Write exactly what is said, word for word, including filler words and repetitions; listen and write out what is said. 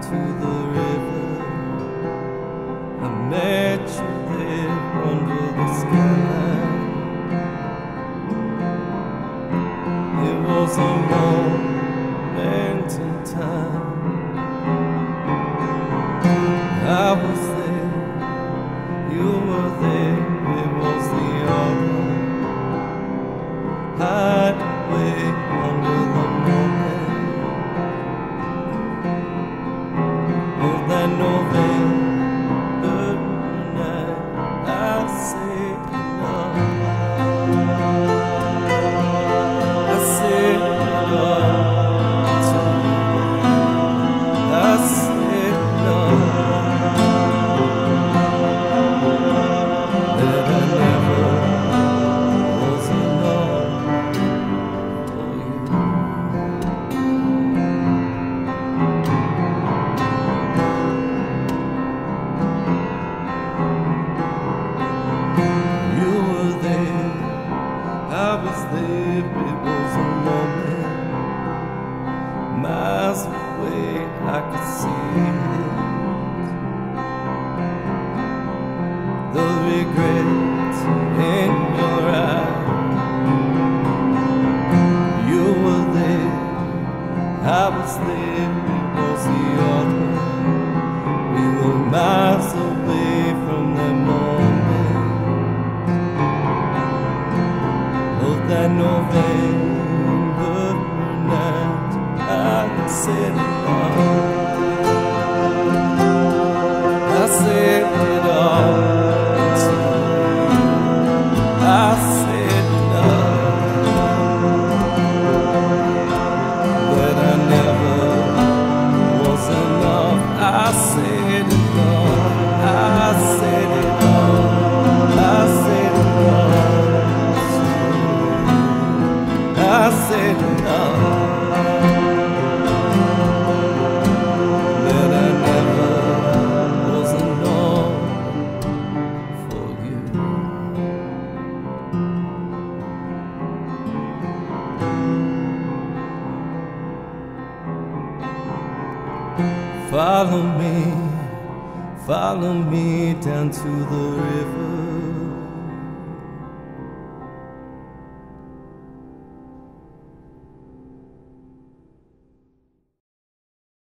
down to the river. I met you there under the sky. It was a romantic time. I was there, you were there. It was the other hideaway under the moonlight. With that November night, I said goodbye. I said goodbye to you. I said it was a moment, miles away I could see it. The regrets in your eyes. You were there, I was there, it was the other. We were miles away from that moment. That November night, I said it all. I said it all to you. I said it all, that I never was enough. I said it all. I said it all. I said it all, that I never was enough for you. Follow me, follow me down to the river.